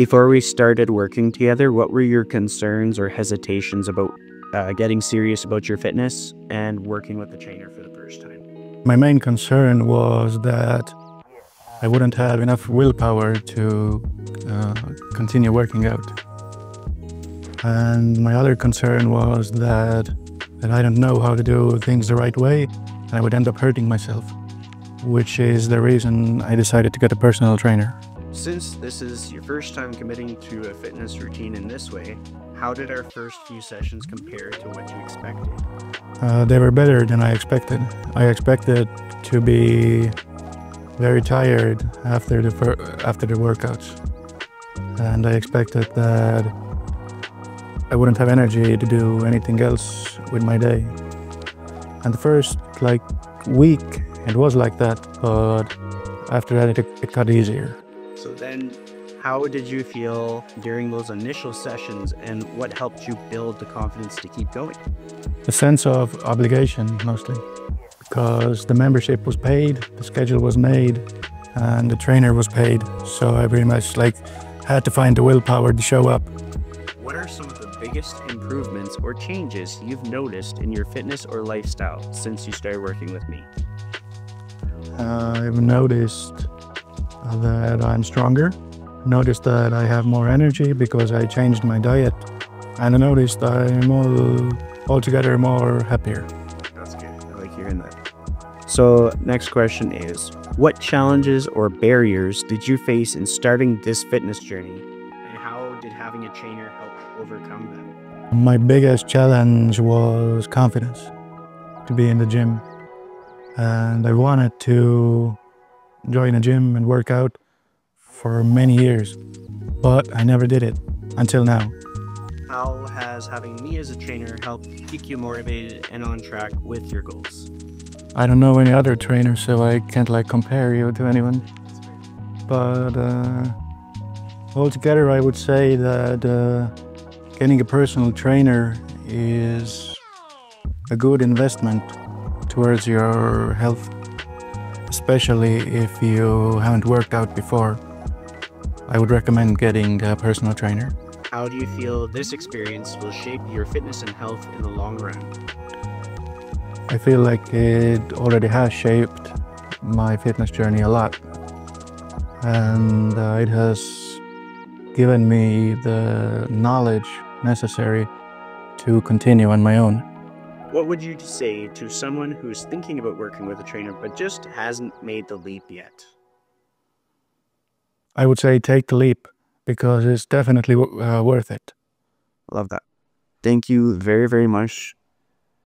Before we started working together, what were your concerns or hesitations about getting serious about your fitness and working with a trainer for the first time? My main concern was that I wouldn't have enough willpower to continue working out. And my other concern was that I don't know how to do things the right way, and I would end up hurting myself, which is the reason I decided to get a personal trainer. Since this is your first time committing to a fitness routine in this way, how did our first few sessions compare to what you expected? They were better than I expected. I expected to be very tired after the workouts, and I expected that I wouldn't have energy to do anything else with my day. And the first week it was like that, but after that it got easier. So then, how did you feel during those initial sessions, and what helped you build the confidence to keep going? The sense of obligation, mostly, because the membership was paid, the schedule was made, and the trainer was paid. So I pretty much had to find the willpower to show up. What are some of the biggest improvements or changes you've noticed in your fitness or lifestyle since you started working with me? I've noticed that I'm stronger. Noticed that I have more energy because I changed my diet, and I noticed I'm altogether more happier. That's good. I like hearing that. So next question is, what challenges or barriers did you face in starting this fitness journey, and how did having a trainer help overcome them? My biggest challenge was confidence to be in the gym, and I wanted to join a gym and work out for many years, but I never did it until now. How has having me as a trainer helped keep you motivated and on track with your goals? I don't know any other trainer, so I can't compare you to anyone. But altogether, I would say that getting a personal trainer is a good investment towards your health, especially if you haven't worked out before. I would recommend getting a personal trainer. How do you feel this experience will shape your fitness and health in the long run? I feel like it already has shaped my fitness journey a lot. And it has given me the knowledge necessary to continue on my own. What would you say to someone who's thinking about working with a trainer but just hasn't made the leap yet? I would say take the leap, because it's definitely worth it. Love that. Thank you very, very much